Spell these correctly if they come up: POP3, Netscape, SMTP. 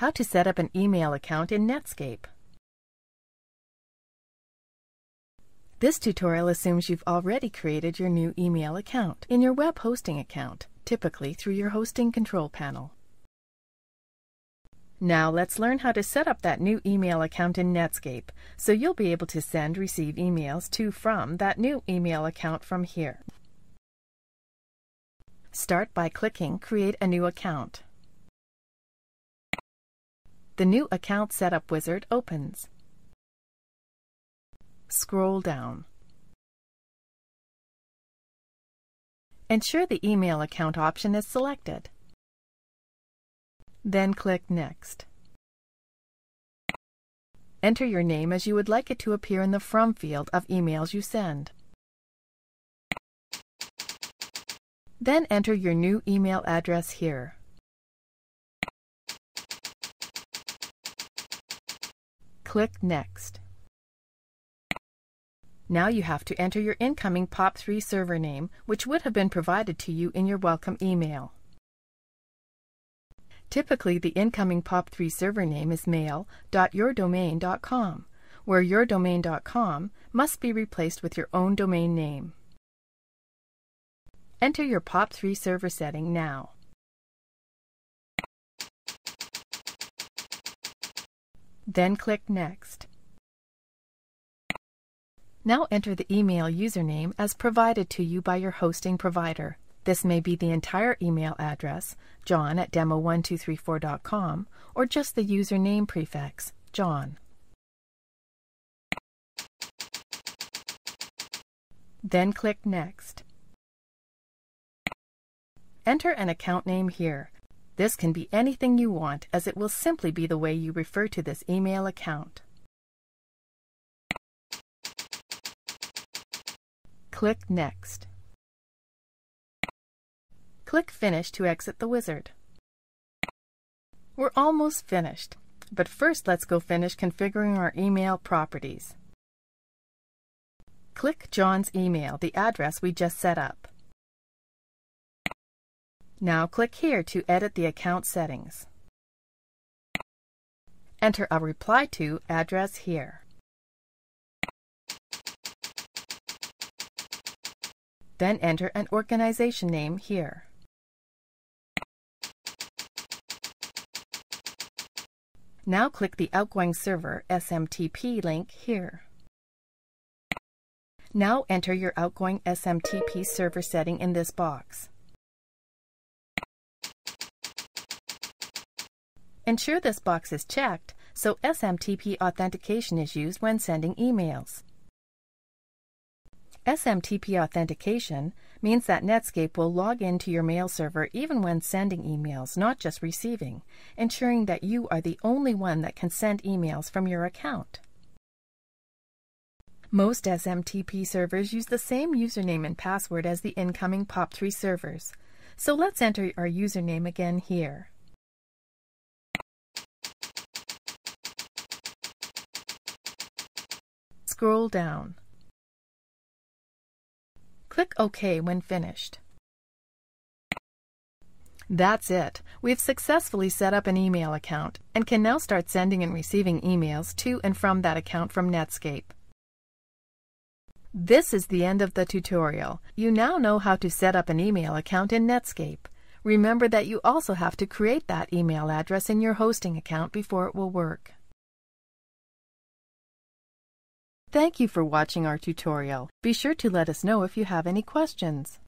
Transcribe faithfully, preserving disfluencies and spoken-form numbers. How to set up an email account in Netscape. This tutorial assumes you've already created your new email account in your web hosting account, typically through your hosting control panel. Now let's learn how to set up that new email account in Netscape, so you'll be able to send, receive emails to, from that new email account from here. Start by clicking Create a New Account. The new account setup wizard opens. Scroll down. Ensure the email account option is selected. Then click Next. Enter your name as you would like it to appear in the From field of emails you send. Then enter your new email address here. Click Next. Now you have to enter your incoming pop three server name, which would have been provided to you in your welcome email. Typically, the incoming pop three server name is mail dot your domain dot com, where your domain dot com must be replaced with your own domain name. Enter your pop three server setting now. Then click Next. Now enter the email username as provided to you by your hosting provider. This may be the entire email address, john at demo one two three four dot com, or just the username prefix, John. Then click Next. Enter an account name here. This can be anything you want, as it will simply be the way you refer to this email account. Click Next. Click Finish to exit the wizard. We're almost finished, but first let's go finish configuring our email properties. Click John's email, the address we just set up. Now click here to edit the account settings. Enter a reply to address here. Then enter an organization name here. Now click the outgoing server S M T P link here. Now enter your outgoing S M T P server setting in this box. Ensure this box is checked so S M T P authentication is used when sending emails. S M T P authentication means that Netscape will log into your mail server even when sending emails, not just receiving, ensuring that you are the only one that can send emails from your account. Most S M T P servers use the same username and password as the incoming pop three servers, so let's enter our username again here. Scroll down. Click OK when finished. That's it. We've successfully set up an email account and can now start sending and receiving emails to and from that account from Netscape. This is the end of the tutorial. You now know how to set up an email account in Netscape. Remember that you also have to create that email address in your hosting account before it will work. Thank you for watching our tutorial. Be sure to let us know if you have any questions.